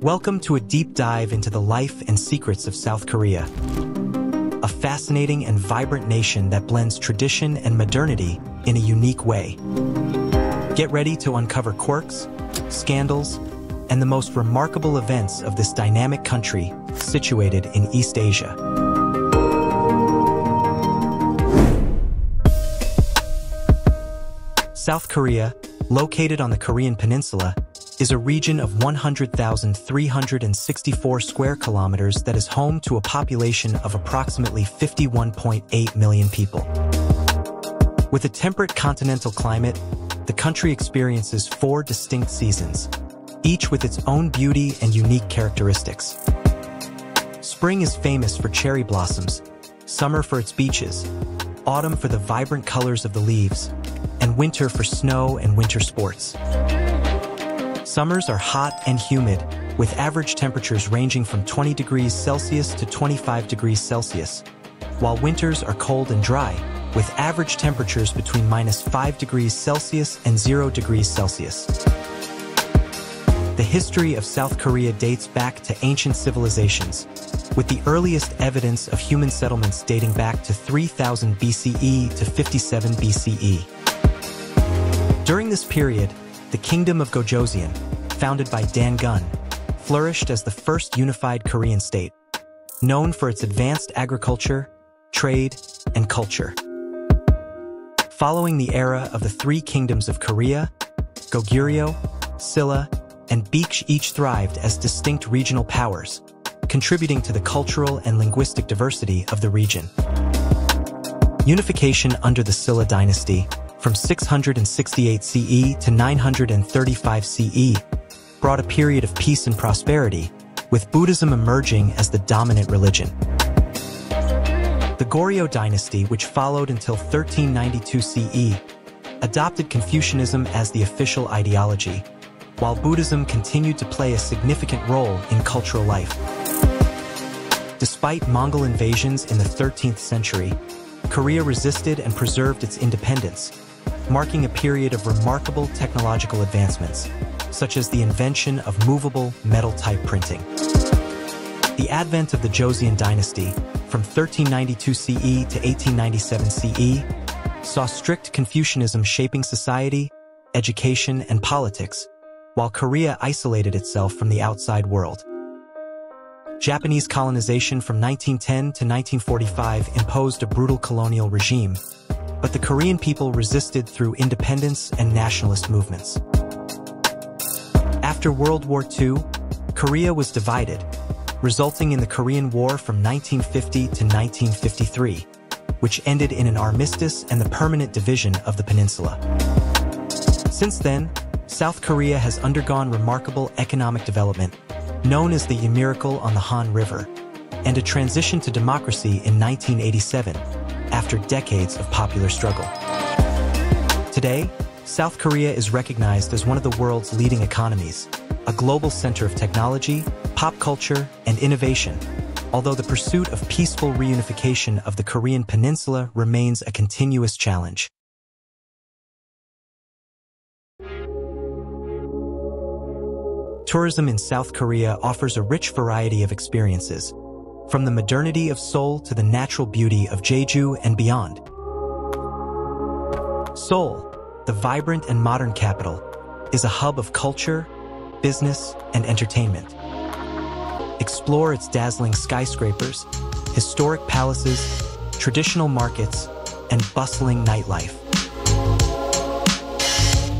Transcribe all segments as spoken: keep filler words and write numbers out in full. Welcome to a deep dive into the life and secrets of South Korea, a fascinating and vibrant nation that blends tradition and modernity in a unique way. Get ready to uncover quirks, scandals, and the most remarkable events of this dynamic country situated in East Asia. South Korea, located on the Korean peninsula, is a region of one hundred thousand three hundred sixty-four square kilometers that is home to a population of approximately fifty-one point eight million people. With a temperate continental climate, the country experiences four distinct seasons, each with its own beauty and unique characteristics. Spring is famous for cherry blossoms, summer for its beaches, autumn for the vibrant colors of the leaves, and winter for snow and winter sports. Summers are hot and humid, with average temperatures ranging from twenty degrees Celsius to twenty-five degrees Celsius, while winters are cold and dry, with average temperatures between minus five degrees Celsius and zero degrees Celsius. The history of South Korea dates back to ancient civilizations, with the earliest evidence of human settlements dating back to three thousand B C E to fifty-seven B C E. During this period, the kingdom of Gojoseon, founded by Dan Gun, flourished as the first unified Korean state, known for its advanced agriculture, trade, and culture. Following the era of the three kingdoms of Korea, Goguryeo, Silla, and Baekje each thrived as distinct regional powers, contributing to the cultural and linguistic diversity of the region. Unification under the Silla dynasty, from six hundred sixty-eight C E to nine hundred thirty-five C E, brought a period of peace and prosperity, with Buddhism emerging as the dominant religion. The Goryeo dynasty, which followed until thirteen ninety-two C E, adopted Confucianism as the official ideology, while Buddhism continued to play a significant role in cultural life. Despite Mongol invasions in the thirteenth century, Korea resisted and preserved its independence, marking a period of remarkable technological advancements, such as the invention of movable metal type printing. The advent of the Joseon dynasty, from thirteen ninety-two C E to eighteen ninety-seven C E, saw strict Confucianism shaping society, education, and politics, while Korea isolated itself from the outside world. Japanese colonization from nineteen ten to nineteen forty-five imposed a brutal colonial regime, but the Korean people resisted through independence and nationalist movements. After World War Two, Korea was divided, resulting in the Korean War from nineteen fifty to nineteen fifty-three, which ended in an armistice and the permanent division of the peninsula. Since then, South Korea has undergone remarkable economic development, known as the miracle on the Han River, and a transition to democracy in nineteen eighty-seven, after decades of popular struggle. Today, South Korea is recognized as one of the world's leading economies, a global center of technology, pop culture, and innovation, although the pursuit of peaceful reunification of the Korean peninsula remains a continuous challenge. Tourism in South Korea offers a rich variety of experiences, from the modernity of Seoul to the natural beauty of Jeju and beyond. Seoul, the vibrant and modern capital, is a hub of culture, business, and entertainment. Explore its dazzling skyscrapers, historic palaces, traditional markets, and bustling nightlife.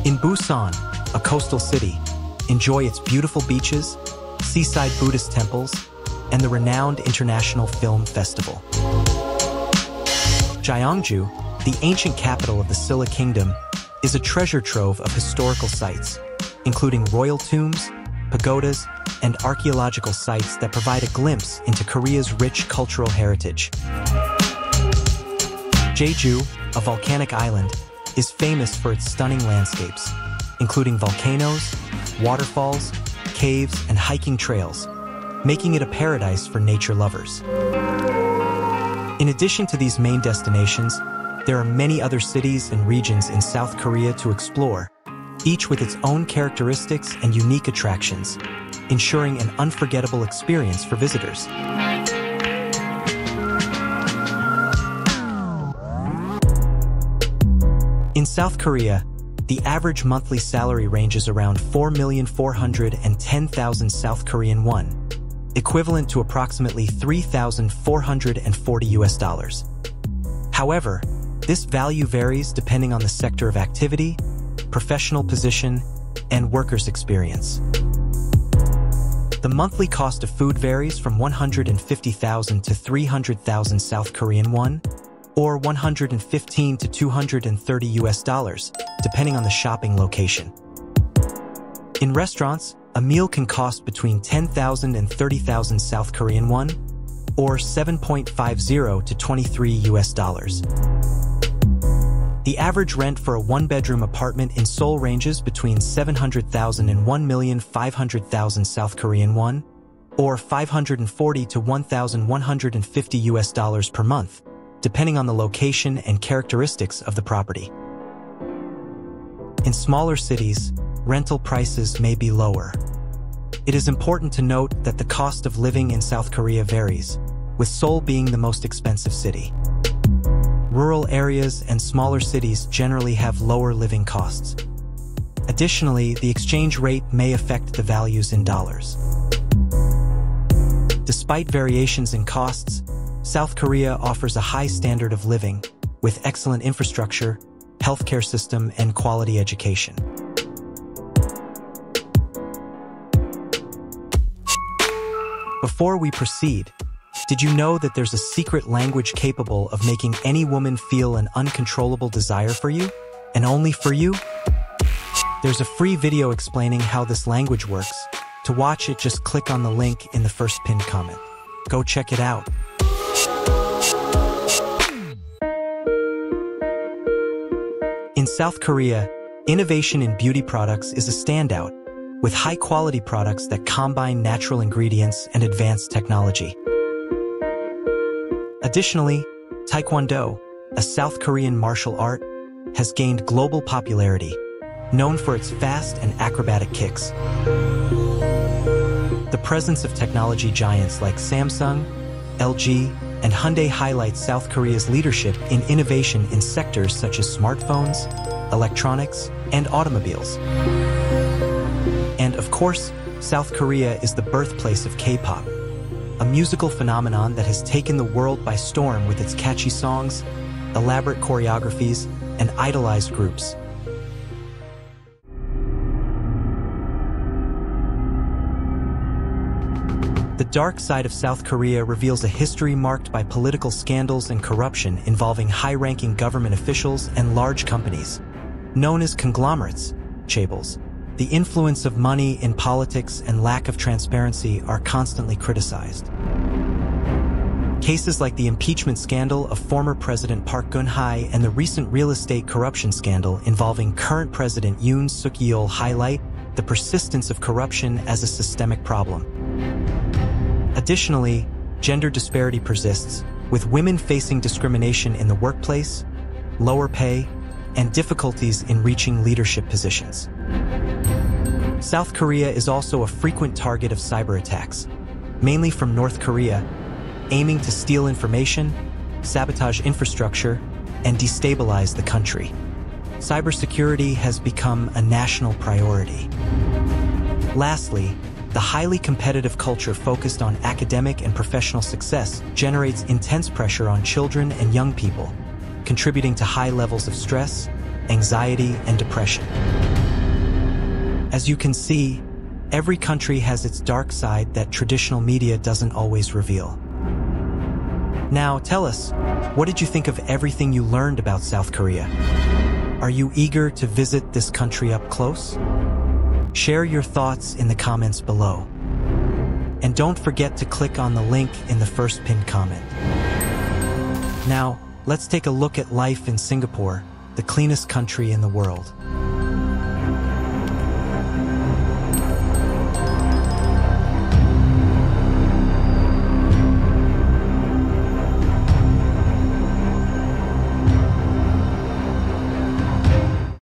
In Busan, a coastal city, enjoy its beautiful beaches, seaside Buddhist temples, and the renowned International Film Festival. Gyeongju, the ancient capital of the Silla Kingdom, is a treasure trove of historical sites, including royal tombs, pagodas, and archaeological sites that provide a glimpse into Korea's rich cultural heritage. Jeju, a volcanic island, is famous for its stunning landscapes, including volcanoes, waterfalls, caves, and hiking trails, making it a paradise for nature lovers. In addition to these main destinations, there are many other cities and regions in South Korea to explore, each with its own characteristics and unique attractions, ensuring an unforgettable experience for visitors. In South Korea, the average monthly salary ranges around four million four hundred ten thousand South Korean won, equivalent to approximately three thousand four hundred forty U S dollars. However, this value varies depending on the sector of activity, professional position, and workers' experience. The monthly cost of food varies from one hundred fifty thousand to three hundred thousand South Korean won, or one hundred fifteen to two hundred thirty U S dollars, depending on the shopping location. In restaurants, a meal can cost between ten thousand and thirty thousand South Korean won, or seven point five zero to twenty-three U S dollars. The average rent for a one-bedroom apartment in Seoul ranges between seven hundred thousand and one million five hundred thousand South Korean won, or five hundred forty to one thousand one hundred fifty U S dollars per month, depending on the location and characteristics of the property. In smaller cities, rental prices may be lower. It is important to note that the cost of living in South Korea varies, with Seoul being the most expensive city. Rural areas and smaller cities generally have lower living costs. Additionally, the exchange rate may affect the values in dollars. Despite variations in costs, South Korea offers a high standard of living, with excellent infrastructure, healthcare system, and quality education. Before we proceed, did you know that there's a secret language capable of making any woman feel an uncontrollable desire for you, and only for you? There's a free video explaining how this language works. To watch it, just click on the link in the first pinned comment. Go check it out. In South Korea, innovation in beauty products is a standout, with high-quality products that combine natural ingredients and advanced technology. Additionally, Taekwondo, a South Korean martial art, has gained global popularity, known for its fast and acrobatic kicks. The presence of technology giants like Samsung, L G, and Hyundai highlights South Korea's leadership in innovation in sectors such as smartphones, electronics, and automobiles. And of course, South Korea is the birthplace of K-pop, a musical phenomenon that has taken the world by storm with its catchy songs, elaborate choreographies, and idolized groups. The dark side of South Korea reveals a history marked by political scandals and corruption involving high-ranking government officials and large companies, known as conglomerates, chaebols. The influence of money in politics and lack of transparency are constantly criticized. Cases like the impeachment scandal of former President Park Geun-hye and the recent real estate corruption scandal involving current President Yoon Suk-yeol highlight the persistence of corruption as a systemic problem. Additionally, gender disparity persists, with women facing discrimination in the workplace, lower pay, and difficulties in reaching leadership positions. South Korea is also a frequent target of cyber attacks, mainly from North Korea, aiming to steal information, sabotage infrastructure, and destabilize the country. Cybersecurity has become a national priority. Lastly, the highly competitive culture focused on academic and professional success generates intense pressure on children and young people, contributing to high levels of stress, anxiety, and depression. As you can see, every country has its dark side that traditional media doesn't always reveal. Now, tell us, what did you think of everything you learned about South Korea? Are you eager to visit this country up close? Share your thoughts in the comments below. And don't forget to click on the link in the first pinned comment. Now, let's take a look at life in Singapore, the cleanest country in the world.